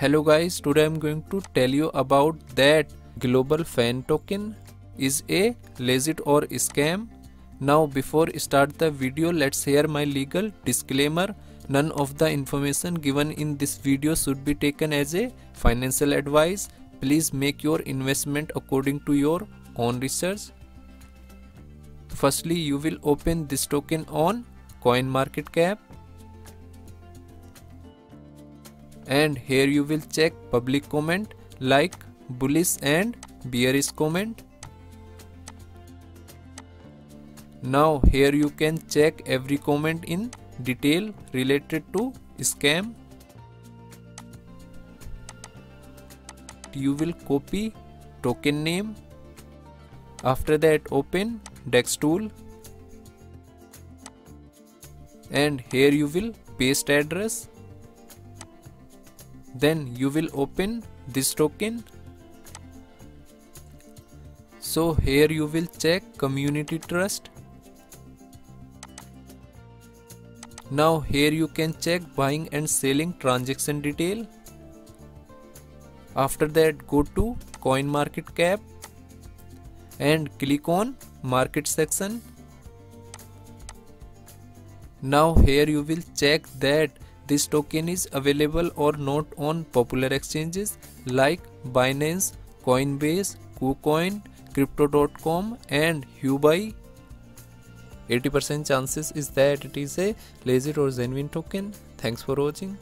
Hello guys, today I'm going to tell you about that global fan token is a legit or scam. Now before start the video, let's hear my legal disclaimer. None of the information given in this video should be taken as a financial advice. Please make your investment according to your own research. Firstly, you will open this token on Coin Market Cap. And here you will check public comment like bullish and bearish comment. Now here you can check every comment in detail related to scam. You will copy token name. After that open Dextool. And here you will paste address. Then you will open this token. So here you will check community trust. Now here you can check buying and selling transaction detail. After that go to Coin Market Cap and click on market section. Now here you will check that this token is available or not on popular exchanges like Binance, Coinbase, KuCoin, Crypto.com and Huobi. 80% chances is that it is a legit or genuine token. Thanks for watching.